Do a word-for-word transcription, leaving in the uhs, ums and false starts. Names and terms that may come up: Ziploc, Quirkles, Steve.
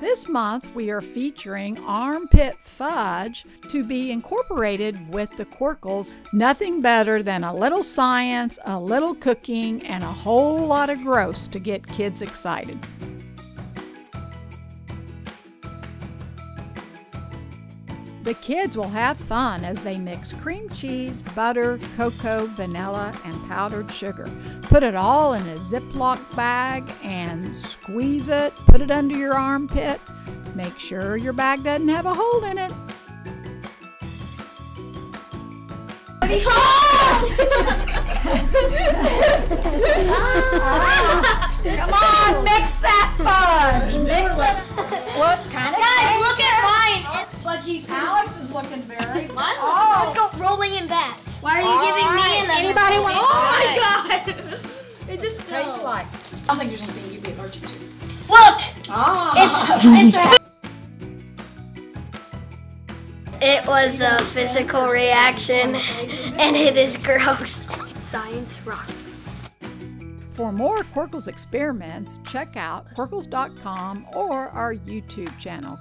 This month we are featuring armpit fudge to be incorporated with the Quirkles. Nothing better than a little science, a little cooking, and a whole lot of gross to get kids excited. The kids will have fun as they mix cream cheese, butter, cocoa, vanilla, and powdered sugar. Put it all in a Ziploc bag and squeeze it. Put it under your armpit. Make sure your bag doesn't have a hole in it. Any holes! Come on, mix that fudge! Mix it! What kind of guys, look at mine! Alex is looking very. What? Oh. Let's go rolling in bats. Why are you all giving right. me and anybody want? Oh my god! It just no. tastes like. I don't think there's anything you'd be allergic to. Look! Ah. It's it's. It was a physical reaction, and it is gross. Science rock. For more Quirkles experiments, check out Quirkles dot com or our YouTube channel.